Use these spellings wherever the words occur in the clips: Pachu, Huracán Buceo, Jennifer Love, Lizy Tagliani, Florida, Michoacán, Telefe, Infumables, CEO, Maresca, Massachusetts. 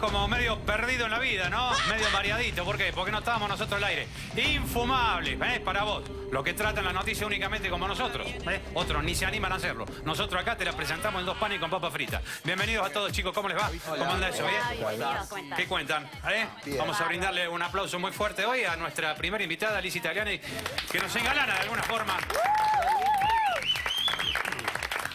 como medio perdido en la vida, ¿no? Medio mareadito. ¿Por qué? Porque no estábamos nosotros al aire. Infumables, ¿eh? Para vos. Lo que tratan las noticias únicamente como nosotros. ¿Eh? Otros ni se animan a hacerlo. Nosotros acá te las presentamos en dos panes y con papa frita. Bienvenidos a todos, chicos. ¿Cómo les va? Hola. ¿Cómo anda eso? ¿Bien? ¿Qué cuentan? ¿Eh? Vamos a brindarle un aplauso muy fuerte hoy a nuestra primera invitada, Lizy Tagliani, que nos engalana de alguna forma.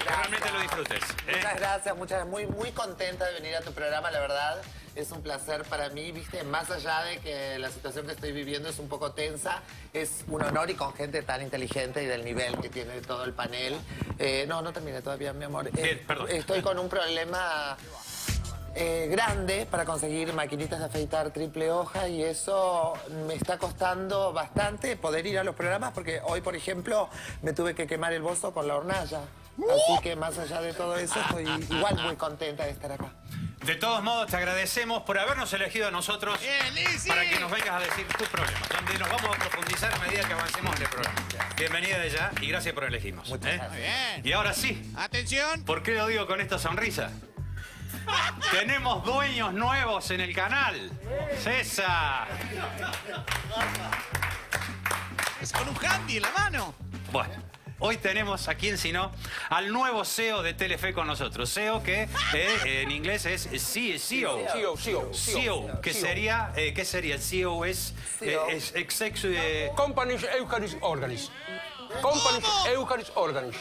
Realmente lo disfrutes. Muchas gracias, muy contenta de venir a tu programa, la verdad. Es un placer para mí, viste, más allá de que la situación que estoy viviendo es un poco tensa, es un honor y con gente tan inteligente y del nivel que tiene todo el panel. No, no terminé todavía, mi amor. Perdón. Estoy con un problema grande para conseguir maquinitas de afeitar triple hoja y eso me está costando bastante poder ir a los programas porque hoy, por ejemplo, me tuve que quemar el bolso con la hornalla. Así que más allá de todo eso, estoy igual muy contenta de estar acá. De todos modos, te agradecemos por habernos elegido a nosotros para que nos vengas a decir tus problemas, donde nos vamos a profundizar a medida que avancemos en el programa. Bienvenida de ya y gracias por elegirnos. Muchas gracias. Bien. Y ahora sí. Atención. ¿Por qué lo digo con esta sonrisa? Tenemos dueños nuevos en el canal. César. Es con un handy en la mano. Bueno. Hoy tenemos, ¿a quién sino? Al nuevo CEO de Telefe con nosotros. CEO que en inglés es CEO. Que sería, ¿qué sería? CEO es Companies Eucharis Organis. Companies Eucharis Organis.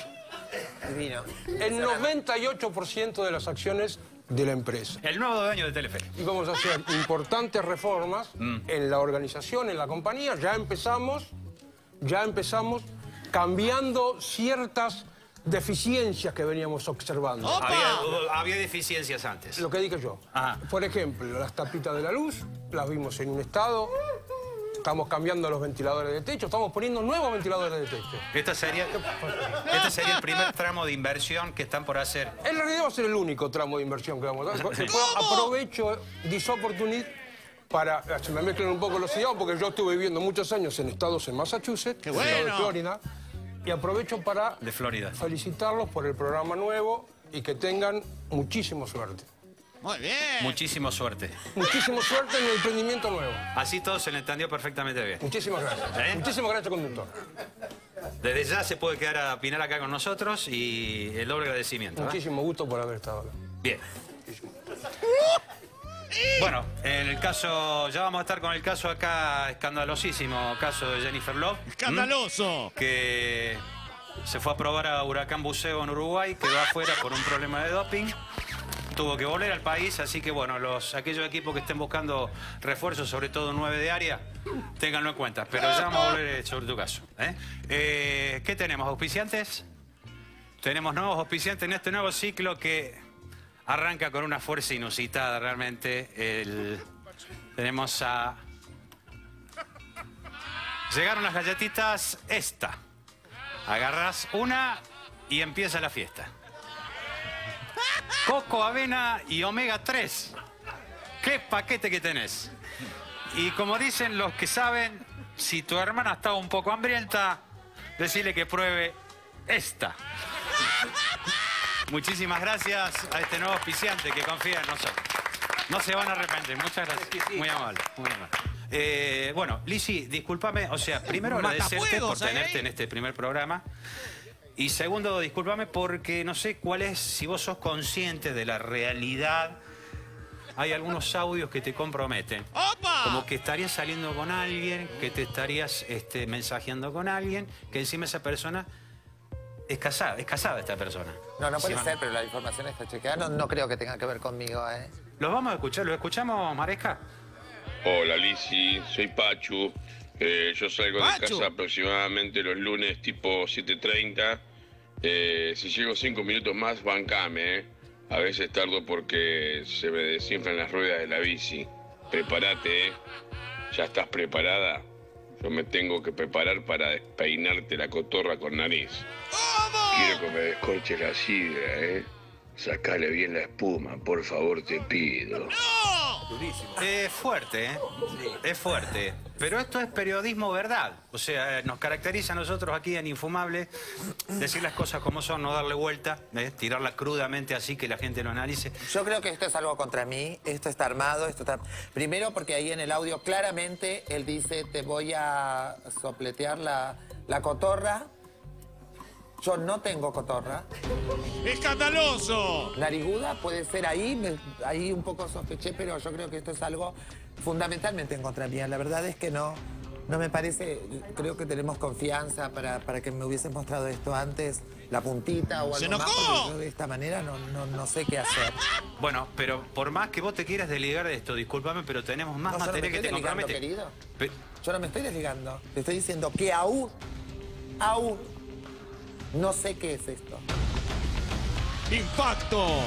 El 98% de las acciones de la empresa. El nuevo dueño de Telefe. Y vamos a hacer importantes reformas en la organización, en la compañía. Ya empezamos cambiando ciertas deficiencias que veníamos observando. Había deficiencias antes. Lo que dije yo. Ajá. Por ejemplo, las tapitas de la luz, las vimos en un estado. Estamos cambiando los ventiladores de techo, estamos poniendo nuevos ventiladores de techo. Este sería el primer tramo de inversión que están por hacer. En realidad va a ser el único tramo de inversión que vamos a hacer. Aprovecho this opportunity para... Se me mezclan un poco los CEOs porque yo estuve viviendo muchos años en estados en Massachusetts, que bueno, de Florida. Y aprovecho para felicitarlos por el programa nuevo y que tengan muchísima suerte. Muy bien. Muchísima suerte. Muchísima suerte en el emprendimiento nuevo. Así todo se le entendió perfectamente bien. Muchísimas gracias. Muchísimas gracias, conductor. Desde ya se puede quedar a opinar acá con nosotros y el doble agradecimiento. Muchísimo gusto por haber estado acá. Bien. Muchísimo. Bueno, en el caso, ya vamos a estar con el caso acá, escandalosísimo caso de Jennifer Love. ¡Escandaloso! Que se fue a probar a Huracán Buceo en Uruguay, quedó afuera por un problema de doping. Tuvo que volver al país, así que bueno, aquellos equipos que estén buscando refuerzos, sobre todo 9 de área, ténganlo en cuenta. Pero ya vamos a volver sobre tu caso. ¿Qué tenemos? ¿Auspiciantes? Tenemos nuevos auspiciantes en este nuevo ciclo que... Arranca con una fuerza inusitada, realmente. Tenemos a... Llegaron las galletitas, esta. Agarrás una y empieza la fiesta. Coco, avena y omega 3. ¡Qué paquete que tenés! Y como dicen los que saben, si tu hermana está un poco hambrienta, decile que pruebe esta. Muchísimas gracias a este nuevo auspiciante que confía en nosotros. No se van a arrepentir. Muchas gracias. Muy amable. Muy amable. Bueno, Lizy, discúlpame. O sea, primero agradecerte por tenerte en este primer programa. Y segundo, discúlpame porque no sé cuál es, si vos sos consciente de la realidad. Hay algunos audios que te comprometen. ¡Opa! Como que estarías saliendo con alguien, que te estarías mensajeando con alguien, que encima esa persona... Es casada esta persona. No, no puede ser, pero la información está chequeada. No creo que tenga que ver conmigo, ¿eh? Los vamos a escuchar. ¿Lo escuchamos, Maresca? Hola, Lizy. Soy Pachu. Yo salgo de casa aproximadamente los lunes tipo 7:30. Si llego 5 minutos más, bancame, ¿eh? A veces tardo porque se me desinflan las ruedas de la bici. Prepárate, ¿eh? ¿Ya estás preparada? Yo me tengo que preparar para despeinarte la cotorra con nariz. Quiero que me descorches la sidra, ¿eh? Sacale bien la espuma, por favor, te pido. Durísimo. Es fuerte, ¿eh? Sí. Es fuerte. Pero esto es periodismo verdad. O sea, nos caracteriza a nosotros aquí en Infumables decir las cosas como son, no darle vuelta, tirarla crudamente así que la gente lo analice. Yo creo que esto es algo contra mí, esto está armado, esto está... Primero porque ahí en el audio claramente él dice, te voy a sopletear la cotorra. Yo no tengo cotorra. ¡Escandaloso! Nariguda puede ser ahí, ahí un poco sospeché, pero yo creo que esto es algo fundamentalmente en contra mía. La verdad es que no me parece, creo que tenemos confianza para que me hubiesen mostrado esto antes, la puntita o algo. ¡Se enojó! Más, yo de esta manera no sé qué hacer. Bueno, pero por más que vos te quieras desligar de esto, discúlpame, pero tenemos más materia que te compromete. Querido. Yo no me estoy desligando, te estoy diciendo que aún no sé qué es esto. ¡Impacto!